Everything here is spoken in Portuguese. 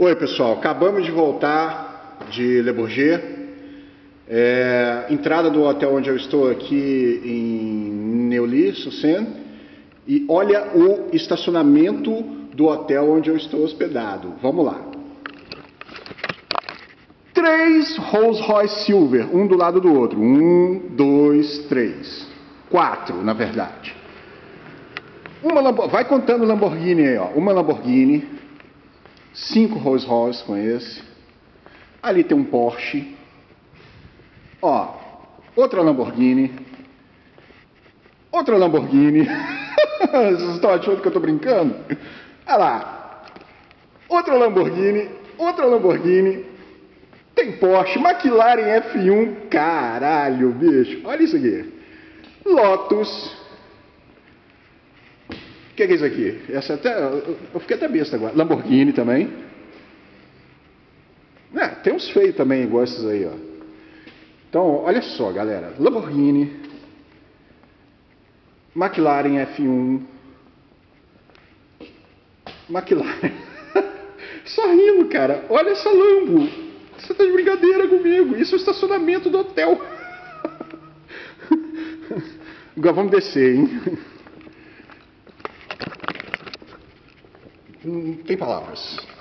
Oi pessoal, acabamos de voltar de Le Bourget, entrada do hotel onde eu estou aqui em Neuilly-sur-Seine, e olha o estacionamento do hotel onde eu estou hospedado. Vamos lá. 3 Rolls Royce Silver, um do lado do outro, 4 na verdade. Vai contando Lamborghini aí, ó. Uma Lamborghini, 5 Rolls Royce com esse. Ali tem um Porsche. Ó, outra Lamborghini. Outra Lamborghini. Vocês estão achando que eu tô brincando? Olha lá. Outra Lamborghini. Outra Lamborghini. Tem Porsche. McLaren F1. Caralho, bicho. Olha isso aqui. Lotus. O que é isso aqui? Essa eu fiquei até besta agora. Lamborghini também. Tem uns feios também igual esses aí, ó. Então, olha só, galera. Lamborghini. McLaren F1. McLaren. Só rindo, cara. Olha essa Lambo. Você tá de brincadeira comigo. Isso é o estacionamento do hotel. Agora vamos descer, hein? Não tem palavras.